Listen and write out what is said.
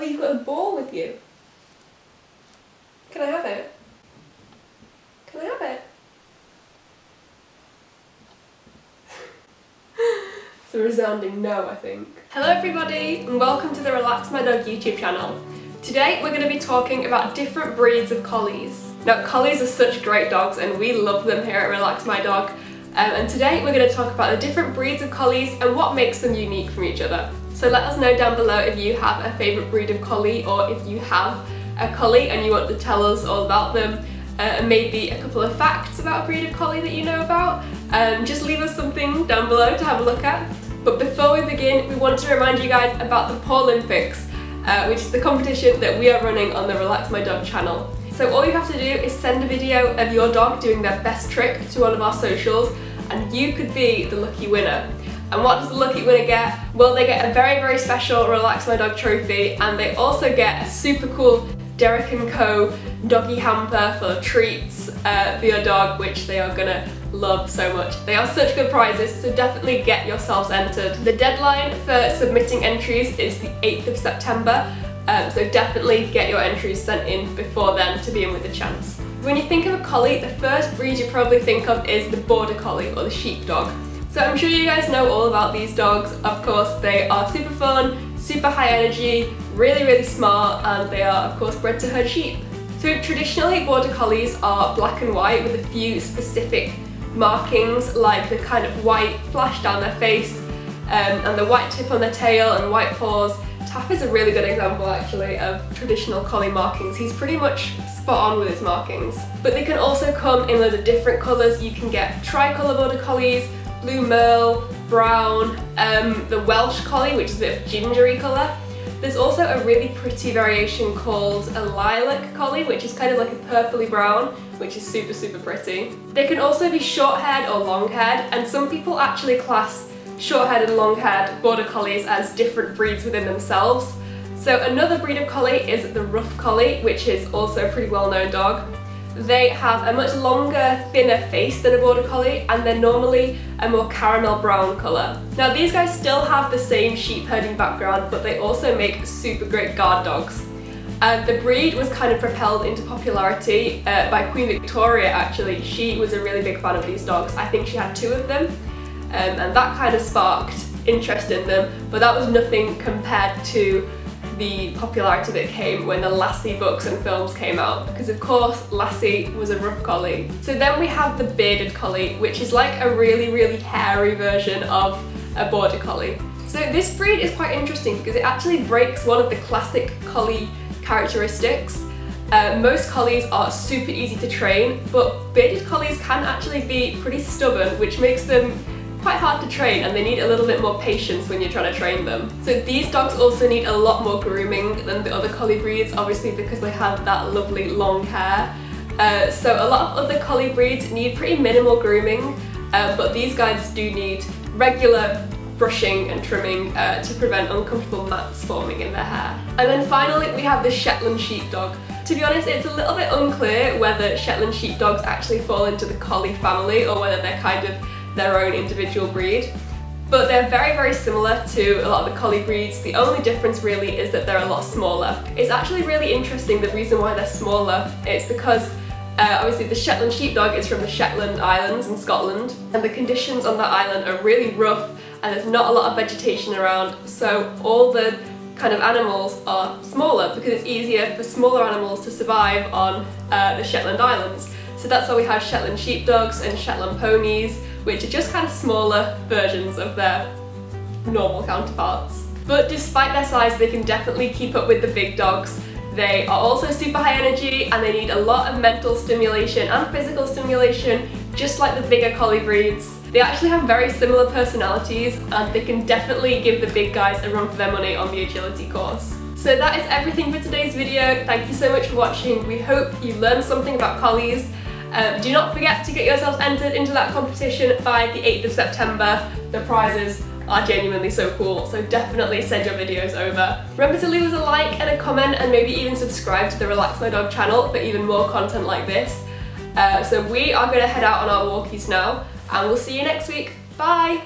Oh, you've got a ball with you. Can I have it? Can I have it? It's a resounding no, I think. Hello everybody and welcome to the Relax My Dog YouTube channel. Today we're going to be talking about different breeds of collies. Now, collies are such great dogs and we love them here at Relax My Dog. And today we're going to talk about the different breeds of collies and what makes them unique from each other. So let us know down below if you have a favourite breed of collie, or if you have a collie and you want to tell us all about them, and maybe a couple of facts about a breed of collie that you know about. Just leave us something down below to have a look at. But before we begin, we want to remind you guys about the Pawlympics, which is the competition that we are running on the Relax My Dog channel. So all you have to do is send a video of your dog doing their best trick to one of our socials, and you could be the lucky winner. And what does the lucky winner get? Well, they get a very, very special Relax My Dog trophy, and they also get a super cool Derek & Co. doggy hamper full of treats for your dog, which they are gonna love so much. They are such good prizes, so definitely get yourselves entered. The deadline for submitting entries is the 8th of September, so definitely get your entries sent in before then to be in with a chance. When you think of a collie, the first breed you probably think of is the border collie or the sheepdog. So I'm sure you guys know all about these dogs. Of course, they are super fun, super high energy, really, really smart, and they are, of course, bred to herd sheep. So traditionally, border collies are black and white with a few specific markings, like the kind of white flash down their face, and the white tip on their tail and white paws. Taff is a really good example, actually, of traditional collie markings. He's pretty much spot on with his markings. But they can also come in loads of different colours. You can get tricolour border collies, blue merle, brown, the Welsh collie, which is a bit of gingery colour. There's also a really pretty variation called a lilac collie, which is kind of like a purpley brown, which is super, super pretty. They can also be short-haired or long-haired, and some people actually class short-haired and long-haired border collies as different breeds within themselves. So another breed of collie is the rough collie, which is also a pretty well-known dog. They have a much longer, thinner face than a border collie, and they're normally a more caramel brown colour. Now, these guys still have the same sheep herding background, but they also make super great guard dogs. The breed was kind of propelled into popularity by Queen Victoria, actually. She was a really big fan of these dogs. I think she had 2 of them, and that kind of sparked interest in them, but that was nothing compared to the popularity that came when the Lassie books and films came out, because of course Lassie was a rough collie. So then we have the bearded collie, which is like a really, really hairy version of a border collie. So this breed is quite interesting because it actually breaks one of the classic collie characteristics. Most collies are super easy to train, but bearded collies can actually be pretty stubborn, which makes them quite hard to train, and they need a little bit more patience when you're trying to train them. So these dogs also need a lot more grooming than the other collie breeds, obviously because they have that lovely long hair. So a lot of other collie breeds need pretty minimal grooming, but these guys do need regular brushing and trimming to prevent uncomfortable mats forming in their hair. And then finally we have the Shetland sheepdog. To be honest, it's a little bit unclear whether Shetland sheepdogs actually fall into the collie family or whether they're kind of their own individual breed, but they're very, very similar to a lot of the collie breeds. The only difference really is that they're a lot smaller. It's actually really interesting, the reason why they're smaller. It's because obviously the Shetland sheepdog is from the Shetland Islands in Scotland, and the conditions on that island are really rough and there's not a lot of vegetation around, so all the kind of animals are smaller because it's easier for smaller animals to survive on the Shetland Islands. So that's why we have Shetland sheepdogs and Shetland ponies, which are just kind of smaller versions of their normal counterparts. But despite their size, they can definitely keep up with the big dogs. They are also super high energy and they need a lot of mental stimulation and physical stimulation, just like the bigger collie breeds. They actually have very similar personalities and they can definitely give the big guys a run for their money on the agility course. So that is everything for today's video. Thank you so much for watching. We hope you learned something about collies. Do not forget to get yourselves entered into that competition by the 8th of September. The prizes are genuinely so cool, so definitely send your videos over. Remember to leave us a like and a comment, and maybe even subscribe to the Relax My Dog channel for even more content like this. So we are going to head out on our walkies now, and we'll see you next week. Bye!